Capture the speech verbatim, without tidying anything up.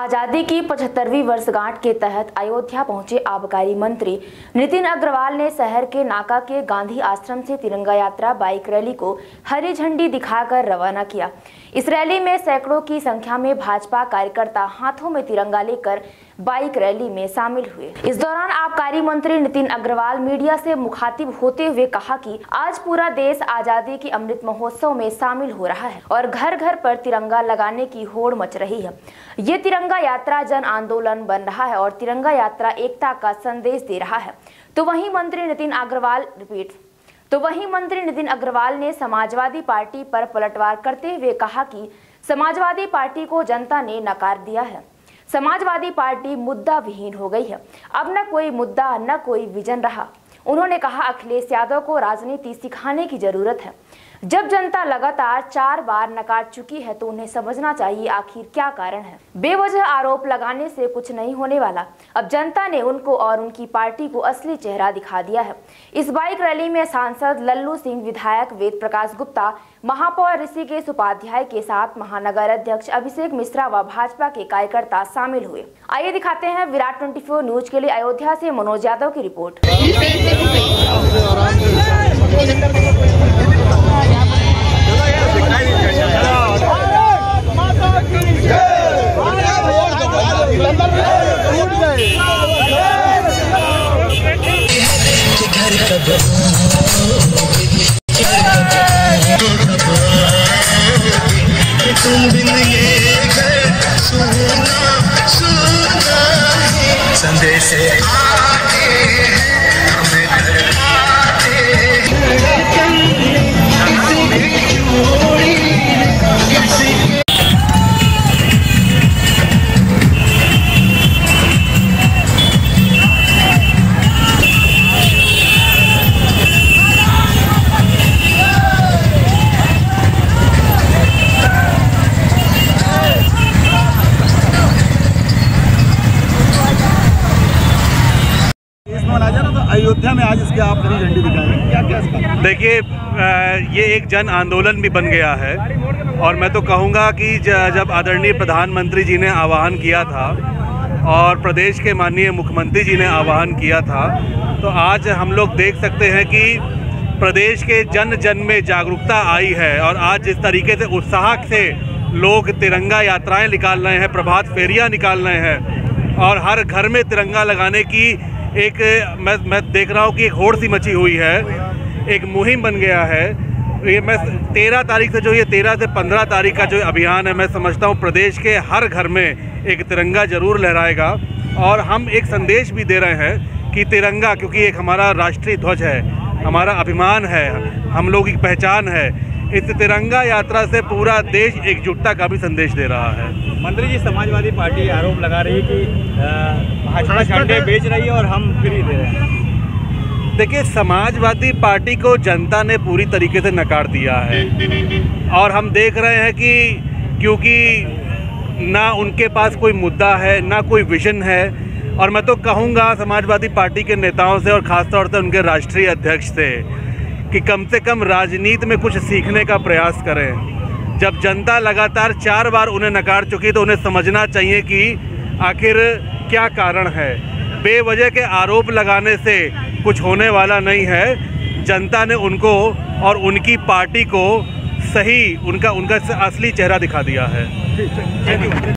आज़ादी की पचहत्तरवीं वर्षगांठ के तहत अयोध्या पहुंचे आबकारी मंत्री नितिन अग्रवाल ने शहर के नाका के गांधी आश्रम से तिरंगा यात्रा बाइक रैली को हरी झंडी दिखाकर रवाना किया। इस रैली में सैकड़ों की संख्या में भाजपा कार्यकर्ता हाथों में तिरंगा लेकर बाइक रैली में शामिल हुए। इस दौरान आबकारी मंत्री नितिन अग्रवाल मीडिया से मुखातिब होते हुए कहा कि आज पूरा देश आज़ादी के अमृत महोत्सव में शामिल हो रहा है और घर घर पर तिरंगा लगाने की होड़ मच रही है। ये तिरंगा यात्रा जन आंदोलन बन रहा है और तिरंगा यात्रा एकता का संदेश दे रहा है। तो वहीं मंत्री नितिन अग्रवाल रिपीट तो वहीं मंत्री नितिन अग्रवाल ने समाजवादी पार्टी पर पलटवार करते हुए कहा कि समाजवादी पार्टी को जनता ने नकार दिया है। समाजवादी पार्टी मुद्दा विहीन हो गई है। अब न कोई मुद्दा न कोई विजन रहा। उन्होंने कहा, अखिलेश यादव को राजनीति सिखाने की जरूरत है। जब जनता लगातार चार बार नकार चुकी है तो उन्हें समझना चाहिए आखिर क्या कारण है। बेवजह आरोप लगाने से कुछ नहीं होने वाला। अब जनता ने उनको और उनकी पार्टी को असली चेहरा दिखा दिया है। इस बाइक रैली में सांसद लल्लू सिंह, विधायक वेद प्रकाश गुप्ता, महापौर ऋषिकेश उपाध्याय के साथ महानगर अध्यक्ष अभिषेक मिश्रा व भाजपा के कार्यकर्ता शामिल हुए। आइए दिखाते हैं विराट ट्वेंटी फोर न्यूज के लिए अयोध्या से मनोज यादव की रिपोर्ट। तुम बिन ये घर सुना सुना है संदेश आते हैं हमें डराते हैं। अयोध्या में आज इसके आप हरी झंडी दिखाएं। देखिए, ये एक जन आंदोलन भी बन गया है और मैं तो कहूँगा कि जब आदरणीय प्रधानमंत्री जी ने आह्वान किया था और प्रदेश के माननीय मुख्यमंत्री जी ने आह्वान किया था तो आज हम लोग देख सकते हैं कि प्रदेश के जन जन में जागरूकता आई है और आज जिस तरीके से उत्साह से लोग तिरंगा यात्राएँ निकाल रहे हैं, प्रभात फेरियाँ निकाल रहे हैं और हर घर में तिरंगा लगाने की एक मैं मैं देख रहा हूँ कि एक होड़ सी मची हुई है, एक मुहिम बन गया है। ये मैं तेरह तारीख से जो ये तेरह से पंद्रह तारीख का जो अभियान है, मैं समझता हूँ प्रदेश के हर घर में एक तिरंगा जरूर लहराएगा और हम एक संदेश भी दे रहे हैं कि तिरंगा, क्योंकि एक हमारा राष्ट्रीय ध्वज है, हमारा अभिमान है, हम लोगों की पहचान है। इस तिरंगा यात्रा से पूरा देश एकजुटता का भी संदेश दे रहा है। मंत्री जी, समाजवादी पार्टी आरोप लगा रही है कि भाजपा झंडे बेच रही है और हम फ्री दे रहे हैं। देखिए, समाजवादी पार्टी को जनता ने पूरी तरीके से नकार दिया है और हम देख रहे हैं कि क्योंकि ना उनके पास कोई मुद्दा है ना कोई विजन है। और मैं तो कहूँगा समाजवादी पार्टी के नेताओं से और ख़ासतौर से उनके राष्ट्रीय अध्यक्ष से कि कम से कम राजनीति में कुछ सीखने का प्रयास करें। जब जनता लगातार चार बार उन्हें नकार चुकी तो उन्हें समझना चाहिए कि आखिर क्या कारण है। बेवजह के आरोप लगाने से कुछ होने वाला नहीं है। जनता ने उनको और उनकी पार्टी को सही उनका उनका असली चेहरा दिखा दिया है।